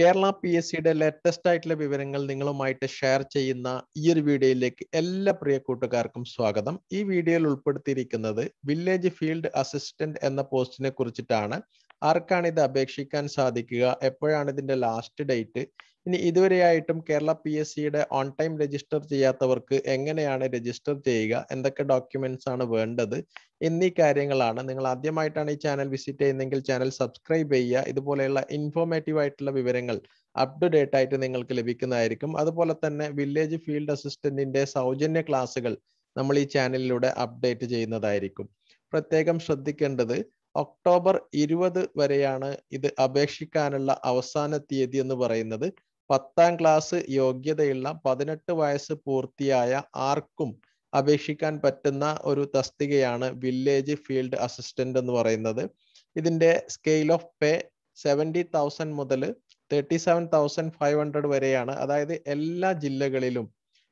Kerala PSC latest title Viverangal Ningalumaita share Chayina, year video like Ella Priakutarkum Swagadam, E video Lulpatirikanade, Village Field Assistant and the Postine Kurchitana, Arkani the Abexikan Sadika, Eperana in the last date. In either item Kerala PSC on time register Jayata work, Engana register Jaga, and the documents on a Vernda. In the Karangalana, Ningaladya Maitani channel visit a channel subscribe via Idopola informative item Viverangal. Up to date item Ningalkalivikan Iricum, Adapolatana, Village Field Assistant in the Saujana Classical, Namali channel Luda update Jaina Iricum. Prategam Shadikandade. October 20 Varayana, Id Abexikanala, Avasana Tiedi and the Varainade, Patan class, Yogia de Illa, Padanetta Vice Portiaya, Arkum, Abexikan Patana, Urutastigiana, Village Field Assistant and the Varainade, within the scale of pay 70,000 Mudale, 37,500 Varayana, Ada the Ella Jillagalilum,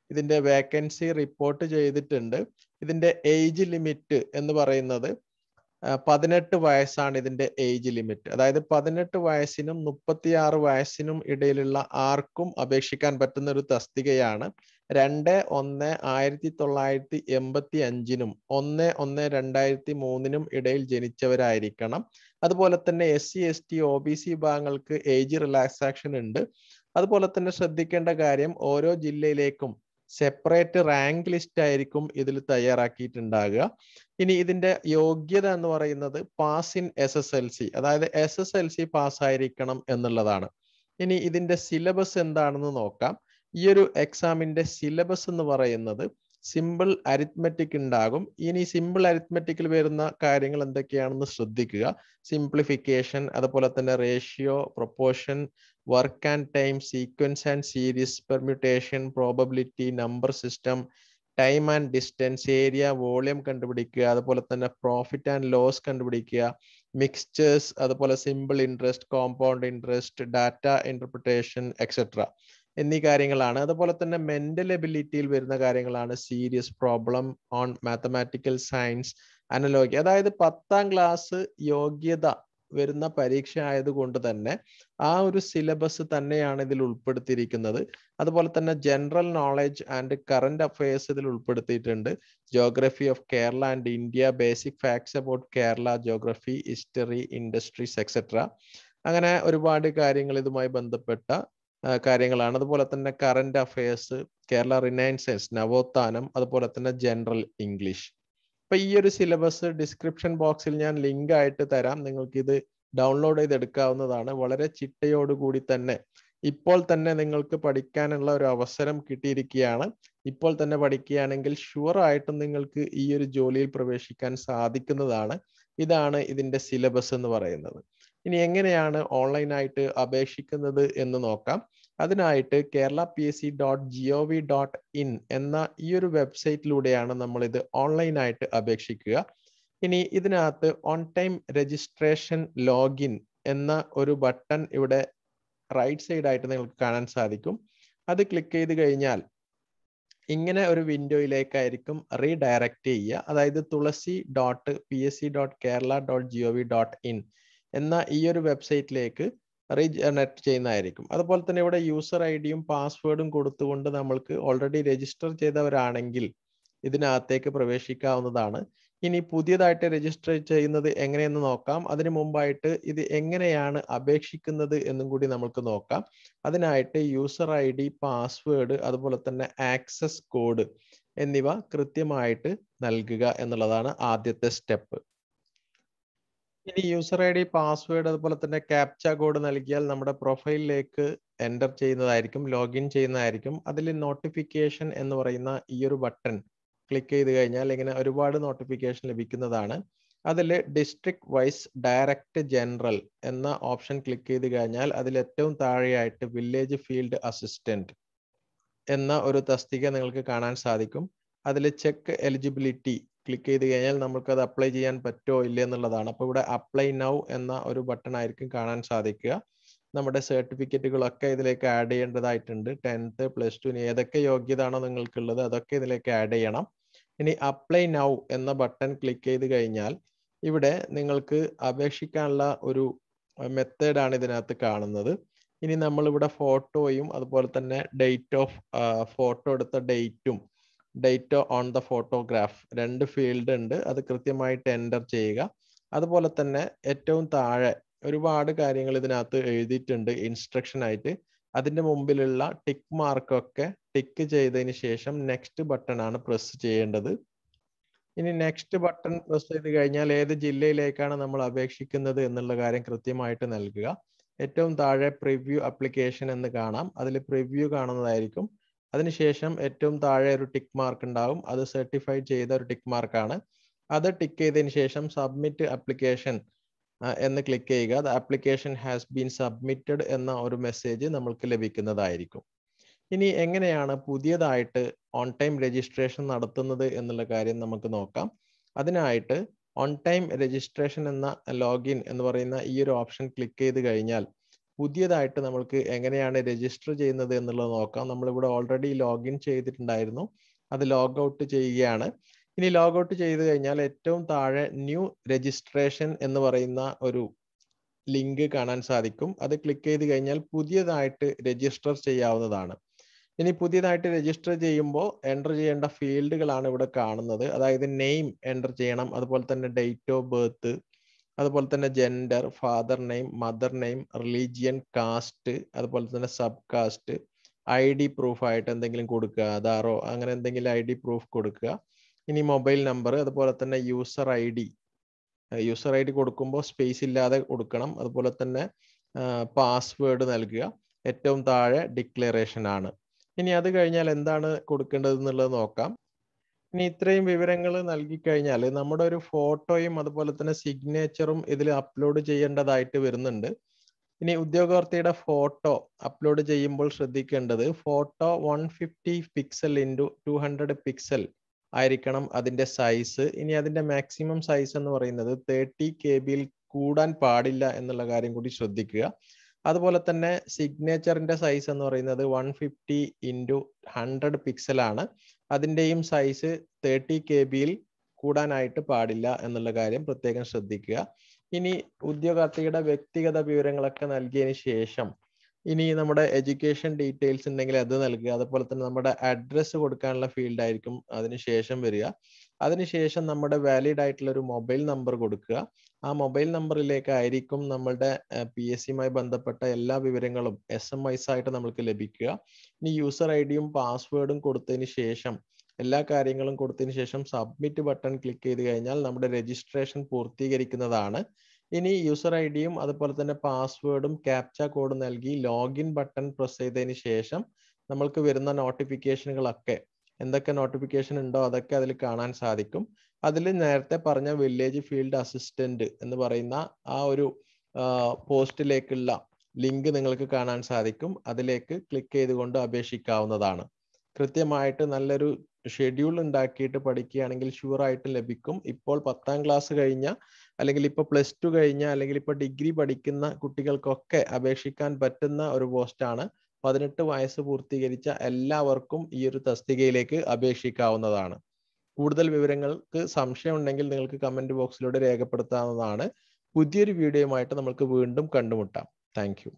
within the vacancy report Jayed Tender, within the age limit and the Varainade. 18 വയസ്സാണ് ഇതിന്റെ age limit അതായത് 18 വയസ്സിനും 36 വയസ്സിനും ഇടയിലുള്ള ആർക്കും അപേക്ഷിക്കാൻ പറ്റുന്ന ഒരു തസ്തികയാണ് 2-1-1985 നും 1-1-2003 നും ഇടയിൽ ജനിച്ചവരായിരിക്കണം അതുപോലെ തന്നെ എസ്സി എസ്ടി ഒബിസി വിഭാഗങ്ങൾക്ക് ഏജ് റിലാക്സേഷൻ ഉണ്ട് അതുപോലെ തന്നെ ശ്രദ്ധിക്കേണ്ട കാര്യം ഓരോ ജില്ലയിലേക്കും separate rank list ആയിരിക്കും ഇതിൽ തയ്യാറാക്കിയിട്ടുണ്ടാവുക ഇനി ഇതിന്റെ യോഗ്യത എന്ന് പറയുന്നത് പാസ് ഇൻ എസ്എസ്എൽസി അതായത് എസ്എസ്എൽസി പാസ് ആയിരിക്കണം എന്നുള്ളതാണ് ഇനി ഇതിന്റെ സിലബസ് എന്താണെന്ന് നോക്കാം ഈ ഒരു എക്സാമിന്റെ സിലബസ് എന്ന് പറയുന്നത് സിമ്പിൾ അരിത്മെറ്റിക് ഉണ്ടാകും ഇനി സിമ്പിൾ അരിത്മെറ്റിക്കിൽ വരുന്ന കാര്യങ്ങൾ എന്തൊക്കെയാണെന്ന് ശ്രദ്ധിക്കുക സിംപ്ലിഫിക്കേഷൻ അതുപോലെ തന്നെ ratio proportion work and time, sequence and series, permutation, probability, number system, time and distance, area, volume, profit and loss, mixtures, simple interest, compound interest, data interpretation, etc. In the Karangalana, mental ability within the Karangalana, serious problem on mathematical science, analogy. That is the class Yogyada. വരുന്ന പരീക്ഷ ആയതുകൊണ്ട് തന്നെ ആ ഒരു syllabus തന്നെയാണ് ഇതിൽ ഉൾപ്പെടുത്തിയിരിക്കുന്നത് അതുപോലെ തന്നെ general knowledge and current affairs ഇതിൽ ഉൾപ്പെടുത്തിയിട്ടുണ്ട് geography of Kerala and India basic facts about Kerala geography history industries etcetera അങ്ങനെ ഒരുപാട് കാര്യങ്ങൾ ഇതുമായി ബന്ധപ്പെട്ട കാര്യങ്ങളാണ് അതുപോലെ തന്നെ കറന്റ് അഫയേഴ്സ് കേരള റിനൈൻസൻസ് നവോത്ഥാനം അതുപോലെ തന്നെ general English This is the description box. I will link it to the download. I will link it to ഇപ്പോൾ തന്നെ നിങ്ങൾക്ക് പഠിക്കാനുള്ള ഒരു അവസരം കിട്ടിയിരിക്കുകയാണ് ഇപ്പോൾ തന്നെ പഠിക്കുകയാണെങ്കിൽ ഷുവർ ആയിട്ട് നിങ്ങൾക്ക് ഈ ഒരു ജോലിയിൽ പ്രവേശിക്കാൻ സാധിക്കുന്നതാണ് ഇതാണ് ഇതിന്റെ സിലബസ് എന്ന് പറയുന്നത് ഇനി എങ്ങനെയാണ് ഓൺലൈൻ ആയിട്ട് അപേക്ഷിക്കുന്നത് എന്ന് നോക്കാം അതിനായിട്ട് keralapsc.gov.in എന്ന ഈ ഒരു വെബ്സൈറ്റിലൂടെയാണ് നമ്മൾ ഇത് ഓൺലൈൻ ആയിട്ട് അപേക്ഷിക്കുക ഇനി ഇതിനകത്ത് ഓൺ ടൈം രജിസ്ട്രേഷൻ ലോഗിൻ എന്ന ഒരു ബട്ടൺ ഇവിടെ Right side item നിങ്ങൾക്ക് കാണാൻ സാധിക്കും അത് ക്ലിക്ക് ചെയ്തു കഴിഞ്ഞാൽ ഇങ്ങനെ ഒരു വിൻഡോയിലേക്ക് ആയിരിക്കും റീഡയറക്റ്റ് ചെയ്യുക അതായത് tulasi.psc.kerala.gov.in എന്ന ഈ ഒരു വെബ്സൈറ്റിലേക്ക് റീജനറേറ്റ് ചെയ്യുന്നതായിരിക്കും അതുപോലെ തന്നെ ഇവിടെ യൂസർ ഐഡിയും പാസ്വേഡും കൊടുത്തുകൊണ്ട് നമ്മൾക്ക് ഓൾറെഡി രജിസ്റ്റർ ചെയ്തവരാണെങ്കിൽ ഇതിനകത്തേക്ക് പ്രവേശിക്കാവുന്നതാണ് ഇനി പുതിയതായിട്ട് രജിസ്റ്റർ ചെയ്യുന്നത് എങ്ങനെയെന്ന് നോക്കാം അതിനു മുൻപായിട്ട് ഇത് എങ്ങനെയാണ് അപേക്ഷിക്കുന്നത് എന്നും കൂടി നമുക്ക് നോക്കാം അതിനായിട്ട് യൂസർ ഐഡി പാസ്വേഡ് അതുപോലെ തന്നെ ആക്സസ് കോഡ് എന്നിവ കൃത്യമായിട്ട് നൽകുക എന്നുള്ളതാണ് ആദ്യത്തെ സ്റ്റെപ്പ് ഇനി യൂസർ ഐഡി പാസ്വേഡ് അതുപോലെ തന്നെ ക്യാപ്ച കോഡ് നൽകിയാൽ നമ്മുടെ പ്രൊഫൈലിലേക്ക് എൻ്റർ ചെയ്യുന്നതായിരിക്കും ലോഗിൻ ചെയ്യുന്നതായിരിക്കും അതിൽ നോട്ടിഫിക്കേഷൻ എന്ന് പറയുന്ന ഈ ഒരു ബട്ടൺ Click കഴിഞ്ഞാൽ ഇങ്ങനെ ഒരുപാട് നോട്ടിഫിക്കേഷൻ ലഭിക്കുന്നതാണ് അതിൽ ഡിസ്ട്രിക്ട് വൈസ് ഡയറക്റ്റ് ജനറൽ എന്ന ഓപ്ഷൻ ക്ലിക്ക് ചെയ്തു കഴിഞ്ഞാൽ അതിൽ ഏറ്റവും താഴെയായിട്ട് വില്ലേജ് ഫീൽഡ് അസിസ്റ്റന്റ് എന്ന ഒരു തസ്തിക നിങ്ങൾക്ക് കാണാൻ സാധിക്കും അതിൽ ചെക്ക് എലിജിബിലിറ്റി ക്ലിക്ക് ചെയ്തു കഴിഞ്ഞാൽ നമുക്ക് അത് അപ്ലൈ ചെയ്യാൻ പറ്റോ ഇല്ല എന്നുള്ളതാണ് അപ്പോൾ ഇവിടെ അപ്ലൈ നൗ എന്ന ഒരു ബട്ടൺ ആയിരിക്കും കാണാൻ സാധിക്കുക നമ്മുടെ സർട്ടിഫിക്കറ്റുകളൊക്കെ ഇതിലേക്ക് ആഡ് ചെയ്യേണ്ടതായിട്ടുണ്ട് 10th പ്ലസ് 2 ന് ഏതൊക്കെ യോഗ്യതയാണോ നിങ്ങൾക്കുള്ളത് അതൊക്കെ ഇതിലേക്ക് ആഡ് ചെയ്യണം ഇനി അപ്ലൈ നൗ എന്ന ബട്ടൺ ക്ലിക്ക് ചെയ്തു കഴിഞ്ഞാൽ ഇവിടെ നിങ്ങൾക്ക് അപേക്ഷിക്കാനുള്ള ഒരു മെത്തേഡ് ആണ് ഇതിനകത്ത് കാണുന്നത് ഇനി നമ്മൾ ഇവിടെ ഫോട്ടോയും അതുപോലെ തന്നെ ഡേറ്റ് ഓഫ് ഫോട്ടോ എടുത്ത ഡേറ്റും ഡേറ്റ് ഓൺ ദ ഫോട്ടോഗ്രാഫ് രണ്ട് ഫീൽഡ് ഉണ്ട്. അത് കൃത്യമായിട്ട് എൻ്റർ ചെയ്യുക. അതുപോലെ തന്നെ ഏറ്റവും താഴെ ഒരുപാട് കാര്യങ്ങൾ ഇതിനകത്ത് എഴുതിയിട്ടുണ്ട് ഇൻസ്ട്രക്ഷൻ ആയിട്ട്. അതിൻ്റെ മുമ്പിലുള്ള ടിക്ക് മാർക്കൊക്കെ ടിക്ക് ചെയ്തതിന് ശേഷം നെക്സ്റ്റ് ബട്ടൺ ആണ് പ്രസ് ചെയ്യേണ്ടത്. ഇനി നെക്സ്റ്റ് ബട്ടൺ പ്രസ് ചെയ്ത് കഴിഞ്ഞാൽ ഏത് ജില്ലയിലേക്കാണ് നമ്മൾ അപേക്ഷിക്കുന്നത് എന്നുള്ള കാര്യം കൃത്യമായിട്ട് നൽകുക. ഏറ്റവും താഴെ പ്രിവ്യൂ ആപ്ലിക്കേഷൻ എന്ന് കാണാം, അതിൽ പ്രിവ്യൂ കാണുന്നതായിരിക്കും. അതിനുശേഷം ഏറ്റവും താഴെ ഒരു ടിക്ക് മാർക്ക് ഉണ്ടാവും, അത് സർട്ടിഫൈ ചെയ്ത ഒരു ടിക്ക് മാർക്കാണ്. അത് ടിക്ക് ചെയ്തതിന് ശേഷം സബ്മിറ്റ് ആപ്ലിക്കേഷൻ എന്ന് ക്ലിക്ക് ചെയ്യുക. The application has been submitted എന്ന ഒരു മെസ്സേജ് നമ്മൾക്ക് ലഭിക്കുന്നതായിരിക്കും. ഇനി എങ്ങനെയാണ് പുതിയതായിട്ട് ഓൺ ടൈം രജിസ്ട്രേഷൻ നടത്തുന്നത് എന്നുള്ള കാര്യം നമുക്ക് നോക്കാം. അതിനായിട്ട് ഓൺ ടൈം രജിസ്ട്രേഷൻ എന്ന ലോഗിൻ എന്ന് പറയുന്ന ഈ ഒരു ഓപ്ഷൻ ക്ലിക്ക് ചെയ്ത് കഴിഞ്ഞാൽ പുതിയതായിട്ട് നമ്മൾക്ക് എങ്ങനെയാണ് രജിസ്റ്റർ ചെയ്യുന്നത് എന്നുള്ളത് നോക്കാം. നമ്മളിവിടെ ഓൾറെഡി ലോഗിൻ ചെയ്തിട്ടുണ്ടായിരുന്നു, അത് ലോഗ് ഔട്ട് ചെയ്യുകയാണ്. ഇനി ലോഗ് ഔട്ട് ചെയ്ത് കഴിഞ്ഞാൽ ഏറ്റവും താഴെ ന്യൂ രജിസ്ട്രേഷൻ എന്ന് പറയുന്ന ഒരു ലിങ്ക് കാണാൻ സാധിക്കും. അത് ക്ലിക്ക് ചെയ്ത് കഴിഞ്ഞാൽ പുതിയതായിട്ട് രജിസ്റ്റർ ചെയ്യാവുന്നതാണ്. ഇനി പുതിയതായിട്ട് രജിസ്റ്റർ ചെയ്യുമ്പോൾ എൻ്റർ ചെയ്യേണ്ട ഫീൽഡുകളാണ് ഇവിടെ കാണുന്നത്. അതായത് നെയിം എൻ്റർ ചെയ്യണം, അതുപോലെ തന്നെ ഡേറ്റ് ഓഫ് ബർത്ത്, അതുപോലെ തന്നെ gender, father name, mother name, religion, caste, അതുപോലെ തന്നെ സബ് കാസ്റ്റ്, ഐ ഡി പ്രൂഫായിട്ട് എന്തെങ്കിലും കൊടുക്കുക, ആധാറോ അങ്ങനെ എന്തെങ്കിലും ഐ ഡി പ്രൂഫ് കൊടുക്കുക. ഇനി മൊബൈൽ നമ്പർ, അതുപോലെ തന്നെ user I D. User I D കൊടുക്കുമ്പോൾ സ്പേസ് ഇല്ലാതെ കൊടുക്കണം. അതുപോലെ തന്നെ പാസ്വേഡ് നൽകുക. ഏറ്റവും താഴെ ഡിക്ലറേഷൻ ആണ്. ഇനി അത് കഴിഞ്ഞാൽ എന്താണ് കൊടുക്കേണ്ടത് എന്നുള്ളത് നോക്കാം. ഇനി ഇത്രയും വിവരങ്ങൾ നൽകിക്കഴിഞ്ഞാൽ നമ്മുടെ ഒരു ഫോട്ടോയും അതുപോലെ തന്നെ സിഗ്നേച്ചറും ഇതിൽ അപ്ലോഡ് ചെയ്യേണ്ടതായിട്ട് വരുന്നുണ്ട്. ഇനി ഉദ്യോഗാർത്ഥിയുടെ ഫോട്ടോ അപ്ലോഡ് ചെയ്യുമ്പോൾ ശ്രദ്ധിക്കേണ്ടത് ഫോട്ടോ 150 പിക്സൽ ഇൻറ്റു 200 പിക്സൽ ആയിരിക്കണം അതിൻ്റെ സൈസ്. ഇനി അതിൻ്റെ മാക്സിമം സൈസ് എന്ന് പറയുന്നത് 30 KB കൂടാൻ പാടില്ല എന്നുള്ള കാര്യം കൂടി ശ്രദ്ധിക്കുക. അതുപോലെ തന്നെ സിഗ്നേച്ചറിൻ്റെ സൈസ് എന്ന് പറയുന്നത് 150 × 100 പിക്സലാണ്. അതിൻ്റെയും സൈസ് 30 KB കൂടാനായിട്ട് പാടില്ല എന്നുള്ള കാര്യം പ്രത്യേകം ശ്രദ്ധിക്കുക. ഇനി ഉദ്യോഗാർത്ഥിയുടെ വ്യക്തിഗത വിവരങ്ങളൊക്കെ നൽകിയതിന് ശേഷം ഇനി നമ്മുടെ എഡ്യൂക്കേഷൻ ഡീറ്റെയിൽസ് ഉണ്ടെങ്കിൽ അത് നൽകുക. അതുപോലെ തന്നെ നമ്മുടെ അഡ്രസ്സ് കൊടുക്കാനുള്ള ഫീൽഡ് ആയിരിക്കും അതിനുശേഷം വരിക. അതിനുശേഷം നമ്മുടെ വാലിഡ് ആയിട്ടുള്ള ഒരു മൊബൈൽ നമ്പർ കൊടുക്കുക. ആ മൊബൈൽ നമ്പറിലേക്കായിരിക്കും നമ്മളുടെ PSC-യുമായി ബന്ധപ്പെട്ട എല്ലാ വിവരങ്ങളും SMS ആയിട്ട് നമ്മൾക്ക് ലഭിക്കുക. ഇനി യൂസർ ഐ ഡിയും പാസ്വേഡും കൊടുത്തതിന് ശേഷം എല്ലാ കാര്യങ്ങളും കൊടുത്തതിന് ശേഷം സബ്മിറ്റ് ബട്ടൺ ക്ലിക്ക് ചെയ്ത് കഴിഞ്ഞാൽ നമ്മുടെ രജിസ്ട്രേഷൻ പൂർത്തീകരിക്കുന്നതാണ്. ഇനി യൂസർ ഐ ഡിയും അതുപോലെ തന്നെ പാസ്വേഡും ക്യാപ്ച കോഡും നൽകി ലോഗിൻ ബട്ടൺ പ്രസ് ചെയ്തതിന് ശേഷം നമ്മൾക്ക് വരുന്ന നോട്ടിഫിക്കേഷനുകളൊക്കെ എന്തൊക്കെ നോട്ടിഫിക്കേഷൻ ഉണ്ടോ അതൊക്കെ അതിൽ കാണാൻ സാധിക്കും. അതിൽ നേരത്തെ പറഞ്ഞ വില്ലേജ് ഫീൽഡ് അസിസ്റ്റന്റ് എന്ന് പറയുന്ന ആ ഒരു പോസ്റ്റിലേക്കുള്ള ലിങ്ക് നിങ്ങൾക്ക് കാണാൻ സാധിക്കും. അതിലേക്ക് ക്ലിക്ക് ചെയ്തുകൊണ്ട് അപേക്ഷിക്കാവുന്നതാണ്. കൃത്യമായിട്ട് നല്ലൊരു ഷെഡ്യൂൾ ഉണ്ടാക്കിയിട്ട് പഠിക്കുകയാണെങ്കിൽ ഷുവറായിട്ട് ലഭിക്കും. ഇപ്പോൾ 10ാം ക്ലാസ് കഴിഞ്ഞ അല്ലെങ്കിൽ ഇപ്പോൾ പ്ലസ് 2 കഴിഞ്ഞ അല്ലെങ്കിൽ ഇപ്പോൾ ഡിഗ്രി പഠിക്കുന്ന കുട്ടികൾക്കൊക്കെ അപേക്ഷിക്കാൻ പറ്റുന്ന ഒരു പോസ്റ്റാണ്. 18 വയസ്സ് പൂർത്തീകരിച്ച എല്ലാവർക്കും ഈ ഒരു തസ്തികയിലേക്ക് അപേക്ഷിക്കാവുന്നതാണ്. കൂടുതൽ വിവരങ്ങൾക്ക് സംശയമുണ്ടെങ്കിൽ നിങ്ങൾക്ക് കമൻറ്റ് ബോക്സിലൂടെ രേഖപ്പെടുത്താവുന്നതാണ്. പുതിയൊരു വീഡിയോയുമായിട്ട് നമുക്ക് വീണ്ടും കണ്ടുമുട്ടാം. Thank U.